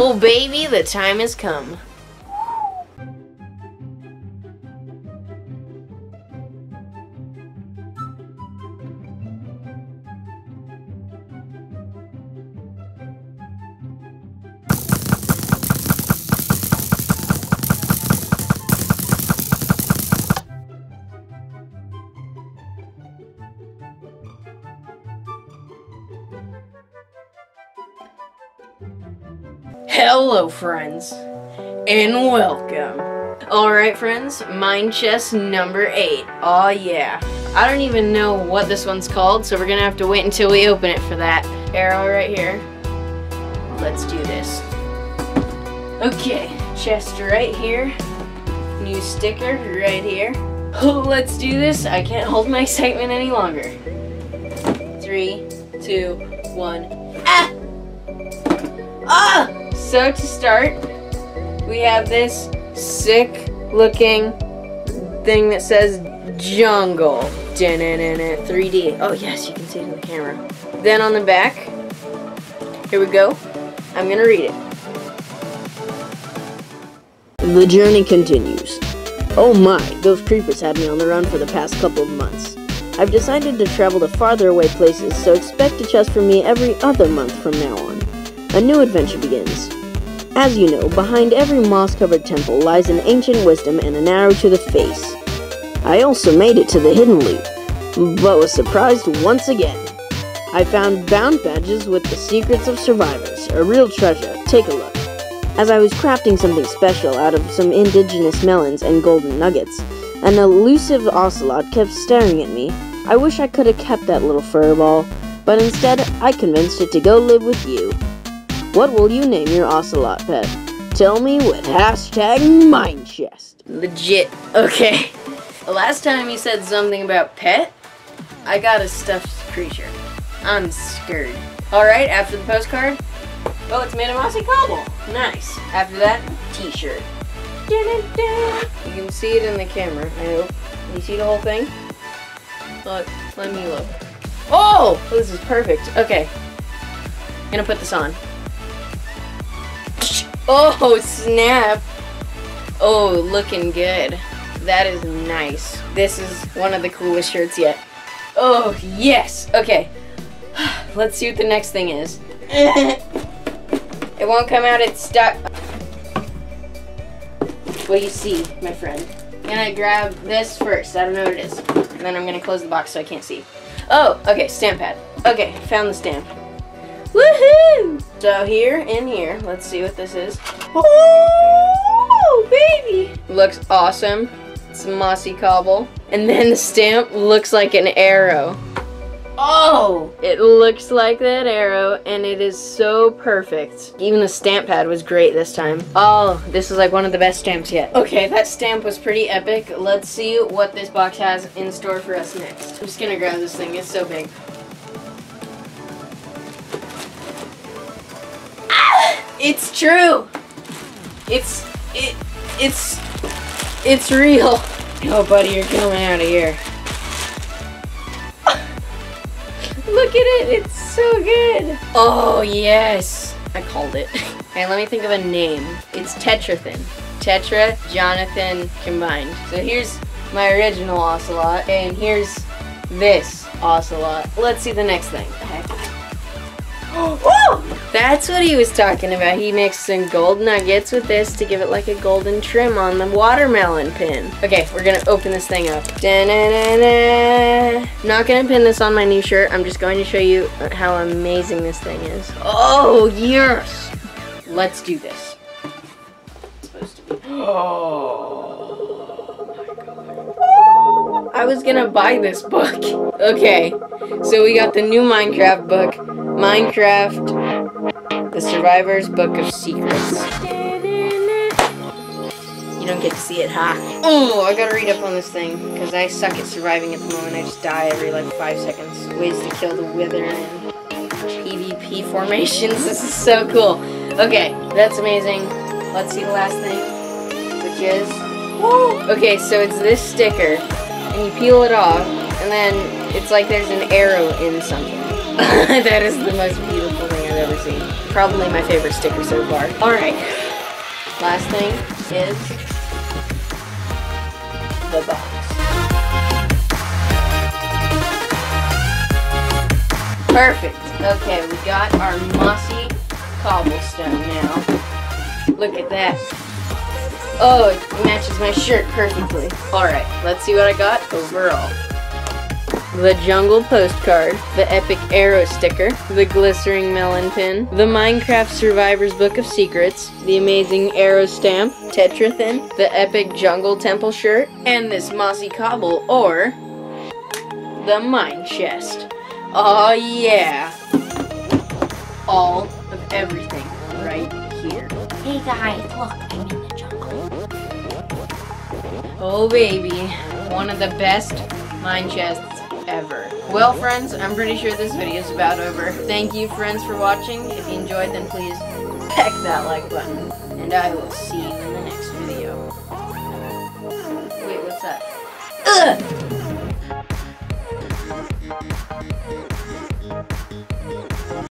Oh baby, the time has come. Hello friends, and welcome. Alright friends, MineChest number 8. Aw yeah. I don't even know what this one's called, so we're gonna have to wait until we open it for that. Arrow right here. Let's do this. Okay, chest right here. New sticker right here. Oh, let's do this. I can't hold my excitement any longer. 3, 2, 1. Ah! Ah! So to start, we have this sick looking thing that says Jungle 3D. Oh yes, you can see it in the camera. Then on the back, here we go. I'm gonna read it. The journey continues. Oh my, those creepers had me on the run for the past couple of months. I've decided to travel to farther away places, so expect a chest from me every other month from now on. A new adventure begins. As you know, behind every moss-covered temple lies an ancient wisdom and an arrow to the face. I also made it to the hidden loop, but was surprised once again. I found bound badges with the secrets of survivors, a real treasure. Take a look. As I was crafting something special out of some indigenous melons and golden nuggets, an elusive ocelot kept staring at me. I wish I could have kept that little furball, but instead I convinced it to go live with you. What will you name your ocelot pet? Tell me with hashtag MineChest. Legit. Okay. The last time you said something about pet, I got a stuffed creature. I'm scared. Alright, after the postcard, oh, it's made of mossy cobble. Nice. After that, t-shirt. You can see it in the camera, I hope. You see the whole thing? Look, let me look. Oh! This is perfect. Okay. I'm gonna put this on. Oh snap! Oh, looking good. That is nice. This is one of the coolest shirts yet. Oh yes! Okay. Let's see what the next thing is. It won't come out, it's stuck. What do you see, my friend? I'm gonna grab this first. I don't know what it is. And then I'm gonna close the box so I can't see. Oh, okay, stamp pad. Okay, found the stamp. Woohoo! So here and here, let's see what this is. Oh, baby! Looks awesome. It's mossy cobble. And then the stamp looks like an arrow. Oh! It looks like that arrow, and it is so perfect. Even the stamp pad was great this time. Oh, this is like one of the best stamps yet. Okay, that stamp was pretty epic. Let's see what this box has in store for us next. I'm just gonna grab this thing, it's so big. It's true. It's real. Oh, buddy, you're coming out of here. Look at it. It's so good. Oh, yes. I called it. Okay, let me think of a name. It's Tetrathin. Tetra, Jonathan combined. So here's my original ocelot, and here's this ocelot. Let's see the next thing. Oh, that's what he was talking about. He mixed some gold nuggets with this to give it like a golden trim on the watermelon pin. Okay, we're gonna open this thing up. I'm not gonna pin this on my new shirt. I'm just going to show you how amazing this thing is. Oh, yes! Let's do this. It's supposed to be. Oh my God. I was gonna buy this book. Okay, so we got the new Minecraft book. Minecraft, the Survivor's Book of Secrets. You don't get to see it, huh? Oh, I gotta read up on this thing, because I suck at surviving at the moment. I just die every, like, 5 seconds. Ways to kill the wither and PvP formations. This is so cool. Okay, that's amazing. Let's see the last thing, which is... Whoa! Okay, so it's this sticker, and you peel it off, and then it's like there's an arrow in something. That is the most beautiful thing I've ever seen. probably my favorite sticker so far. Alright, last thing is the box. Perfect. Okay, we got our mossy cobblestone now. Look at that. Oh, it matches my shirt perfectly. Alright, let's see what I got overall. The jungle postcard, the epic arrow sticker, the glittering melon pin, the Minecraft Survivor's Book of Secrets, the amazing arrow stamp, tetra thin, the epic jungle temple shirt, and this mossy cobble, or the MineChest. Oh yeah! All of everything right here. Hey guys, look, I'm in the jungle. Oh baby, one of the best mine chests ever. Well friends, I'm pretty sure this video is about over. Thank you friends for watching. If you enjoyed, then please peck that like button. And I will see you in the next video. Wait, what's that? Ugh!